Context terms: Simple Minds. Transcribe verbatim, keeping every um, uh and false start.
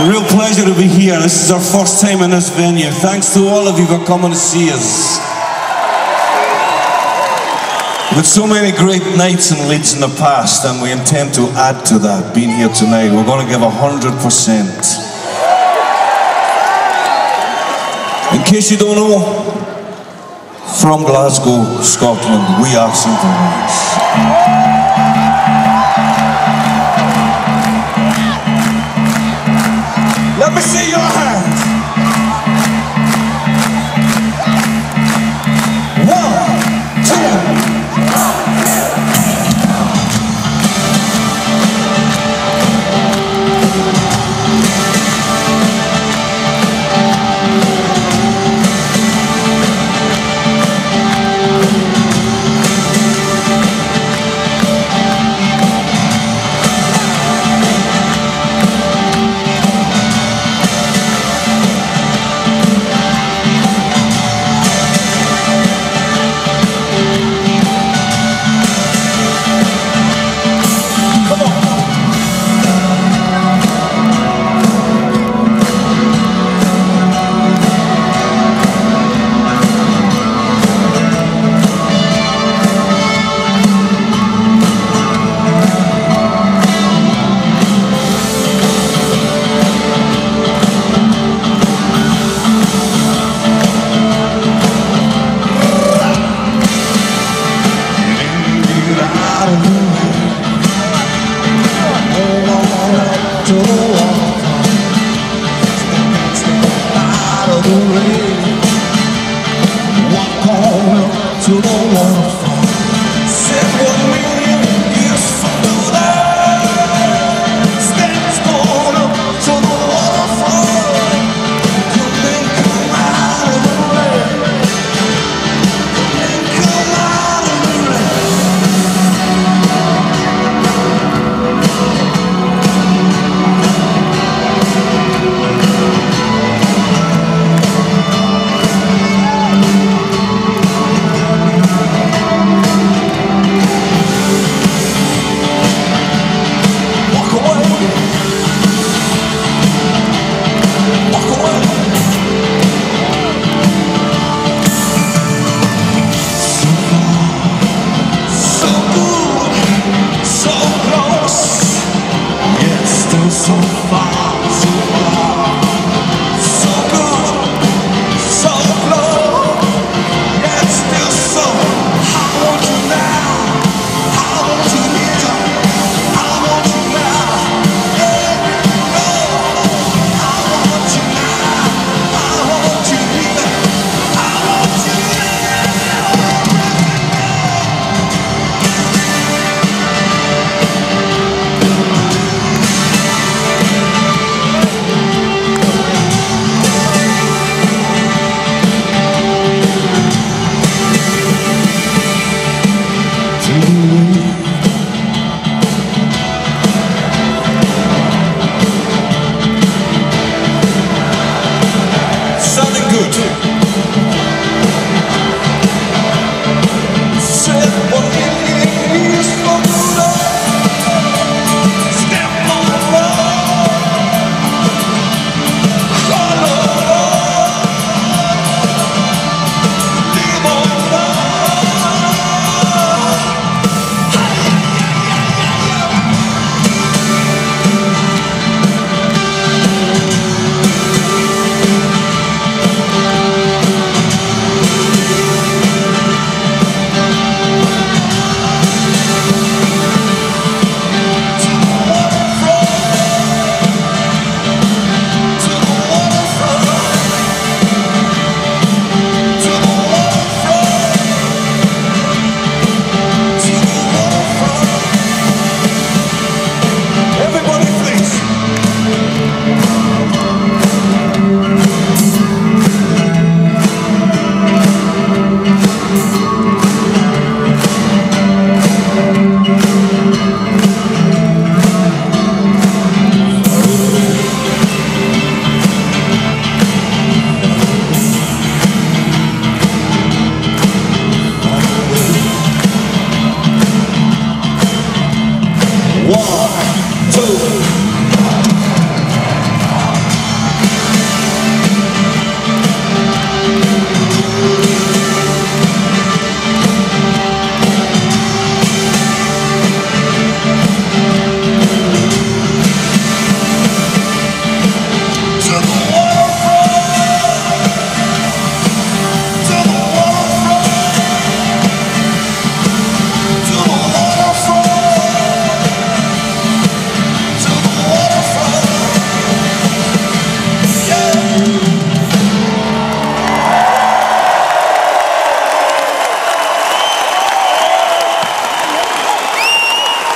It's a real pleasure to be here. This is our first time in this venue. Thanks to all of you for coming to see us. We've had so many great nights in Leeds in the past, and we intend to add to that. Being here tonight, we're going to give one hundred percent. In case you don't know, from Glasgow, Scotland, we are Simple Minds. Let me see your hands. To the left.